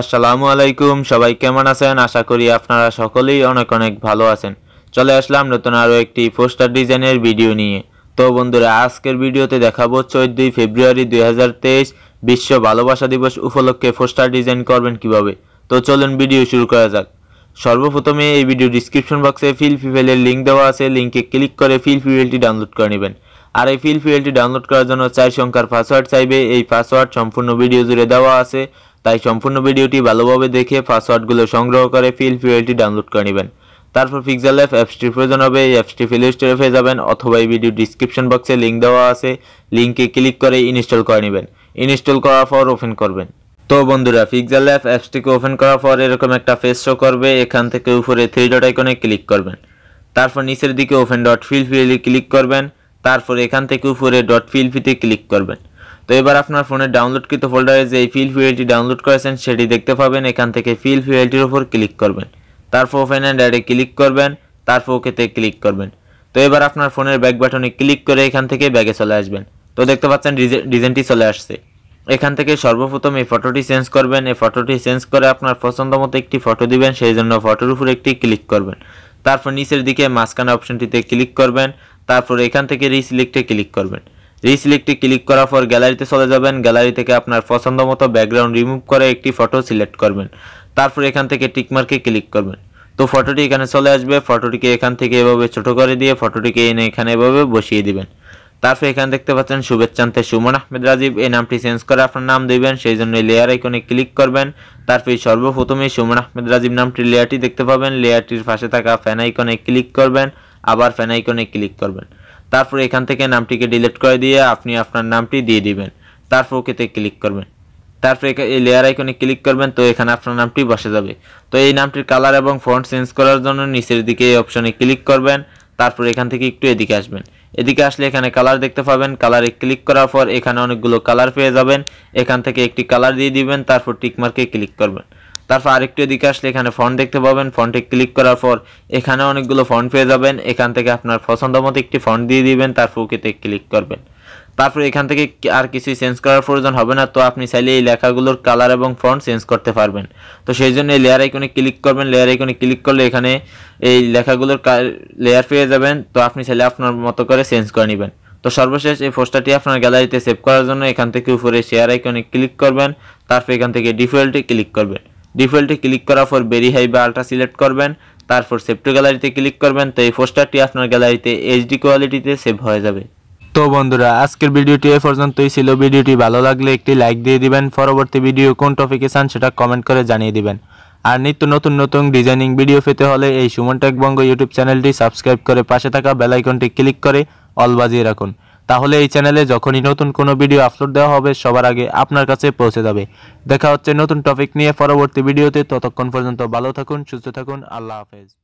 আসসালামু আলাইকুম সবাই কেমন আছেন আশা করি আপনারা সকলেই অনেক অনেক ভালো আছেন চলে আসলাম নতুন আরো একটি পোস্টার ডিজাইনের ভিডিও নিয়ে তো বন্ধুরা আজকের ভিডিওতে দেখাবো 14 ফেব্রুয়ারি 2023 বিশ্ব ভালোবাসা দিবস উপলক্ষে পোস্টার ডিজাইন করবেন কিভাবে তো চলুন ভিডিও শুরু করা যাক সর্বপ্রথমে এই ভিডিও ডেসক্রিপশন বক্সে ফিল পিপলের লিংক দেওয়া আছে লিংকে ক্লিক করে ফিল পিপলটি ডাউনলোড করে নেবেন আর এই ফিল পিপলটি ডাউনলোড করার জন্য 4 সংখ্যার পাসওয়ার্ড চাইবে এই পাসওয়ার্ড সম্পূর্ণ ভিডিও জুড়ে দেওয়া আছে তাই সম্পূর্ণ ভিডিওটি ভালোভাবে দেখে পাসওয়ার্ডগুলো সংগ্রহ করে ফিল পিপলটি ডাউনলোড করে নেবেন তারপর পিক্সেলল্যাব অ্যাপসটি প্রয়োজন হবে এই অ্যাপসটি প্লে স্টোরে পেয়ে যাবেন অথবা এই ভিডিও ডেসক্রিপশন বক্সে লিংক দেওয়া আছে লিংকে ক্লিক করে ইনস্টল করে নেবেন ইনস্টল করার পর ওপেন করবেন তো বন্ধুরা পিক্সেলল্যাব অ্যাপসটিকে ওপেন করার পর এরকম একটা পেজ শো করবে এখান থেকে উপরে 3 ডট আইকনে ক্লিক করবেন তারপর নিচের দিকে ওপেন ডট পিএলপি ক্লিক করবেন তারপর এখান থেকে উপরে ডট পিএলপি তে ক্লিক করবেন তো এবার আপনার ফোনে ডাউনলোডকৃত ফোল্ডারে যে পিএলপিটি ডাউনলোড করেছেন সেটি দেখতে পাবেন এখান থেকে পিএলপিটির উপর ক্লিক করবেন তারপর ওপেন এন্ড অ্যাডে ক্লিক করবেন তারপর ওকেতে ক্লিক করবেন তো এবার আপনার ফোনের ব্যাক বাটনে ক্লিক করে এখান থেকে ব্যাগে চলে আসবেন তো দেখতে পাচ্ছেন ডিজাইনটি চলে আসছে এখান থেকে সর্বপ্রথম এই ফটোটি চেঞ্জ করবেন এই ফটোটি চেঞ্জ করে আপনার পছন্দমতো একটি ফটো দিবেন সেই জন্য ফটোর উপর একটি ক্লিক করবেন তারপর নিচের দিকে মাঝখানে অপশনটিতে ক্লিক করবেন তারপর এখান থেকে রিসিলেক্টে ক্লিক করবেন রিসিলেক্টে ক্লিক করার পর গ্যালারিতে চলে যাবেন গ্যালারি থেকে আপনার পছন্দমতো ব্যাকগ্রাউন্ড রিমুভ করে একটি ফটো সিলেক্ট করবেন তারপর এখান থেকে টিক মার্কে ক্লিক করবেন তো ফটোটি এখানে চলে আসবে ফটোটিকে এখান থেকে এভাবে ছোট করে দিয়ে ফটোটিকে এনে এখানে এভাবে বসিয়ে দিবেন তারপর এখানে দেখতে পাচ্ছেন শুভেচ্ছান্তে সুমন আহমেদ রাজীব এই নামটি চেঞ্জ করে আপনার নাম দিবেন সেই জন্য লেয়ার আইকনে ক্লিক করবেন তারপর সর্বপ্রথমে সুমন আহমেদ রাজীব নামটির লেয়ারটি দেখতে পাবেন লেয়ারটির পাশে থাকা ফ্যান আইকনে ক্লিক করবেন আবার ফ্যান আইকনে ক্লিক করবেন তারপর এখান থেকে নামটিকে ডিলিট করে দিয়ে আপনি আপনার নামটি দিয়ে দিবেন তারপর ওকেতে ক্লিক করবেন তারপর এই লেয়ার আইকনে ক্লিক করবেন তো এখানে আপনার নামটি বসে যাবে তো এই নামটির কালার এবং ফন্ট চেঞ্জ করার জন্য নিচের দিকে এই অপশনে ক্লিক করবেন তারপর এখান থেকে একটু এদিকে আসবেন এদিকে আসলে এখানে কালার দেখতে পাবেন কালারে ক্লিক করার পর এখানে অনেকগুলো কালার পেয়ে যাবেন এখান থেকে একটি কালার দিয়ে দিবেন তারপর টিক মার্কে ক্লিক করবেন তারপর আরেকটু এদিকে আসলে এখানে ফন্ট দেখতে পাবেন ফন্টে ক্লিক করার পর এখানে অনেকগুলো ফন্ট পেয়ে যাবেন এখান থেকে আপনার পছন্দমতো একটি ফন্ট দিয়ে দিবেন তারপর ওকেতে ক্লিক করবেন তারপর এখান থেকে আর কিছু চেঞ্জ করার প্রয়োজন হবে না তো আপনি চাইলে এই লেখাগুলোর কালার এবং ফন্ট চেঞ্জ করতে পারবেন তো সেই জন্য এই লেয়ার আইকনে ক্লিক করবেন লেয়ার আইকনে ক্লিক করলে এখানে এই লেখাগুলোর লেয়ার পেয়ে যাবেন তো আপনি চাইলে আপনার মতো করে চেঞ্জ করে নেবেন তো সর্বশেষ এই পোস্টারটি আপনার গ্যালারিতে সেভ করার জন্য এখান থেকে উপরে শেয়ার আইকনে ক্লিক করবেন তারপর এখান থেকে ডিফল্টে ক্লিক করবেন ডিফল্টে ক্লিক করার পর বেরি হাই বা আল্ট্রা সিলেক্ট করবেন তারপর সেভ টু গ্যালারিতে ক্লিক করবেন তো এই পোস্টারটি আপনার গ্যালারিতে এইচডি কোয়ালিটিতে সেভ হয়ে যাবে তো বন্ধুরা আজকের ভিডিওটি এই পর্যন্তই ছিল ভিডিওটি ভালো লাগলে একটি লাইক দিয়ে দিবেন পরবর্তী ভিডিও কোন টপিকে চান সেটা কমেন্ট করে জানিয়ে দিবেন আর নিত্য নতুন ডিজাইনিং ভিডিও পেতে হলে এই সুমন টেক বঙ্গ ইউটিউব চ্যানেলটি সাবস্ক্রাইব করে পাশে থাকা বেল আইকনটি ক্লিক করে অল বাজিয়ে রাখুন তাহলে এই চ্যানেলে যখনই নতুন কোনো ভিডিও আপলোড দেওয়া হবে সবার আগে আপনার কাছে পৌঁছে যাবে দেখা হচ্ছে নতুন টপিক নিয়ে পরবর্তী ভিডিওতে ততক্ষণ পর্যন্ত ভালো থাকুন সুস্থ থাকুন আল্লাহ হাফেজ।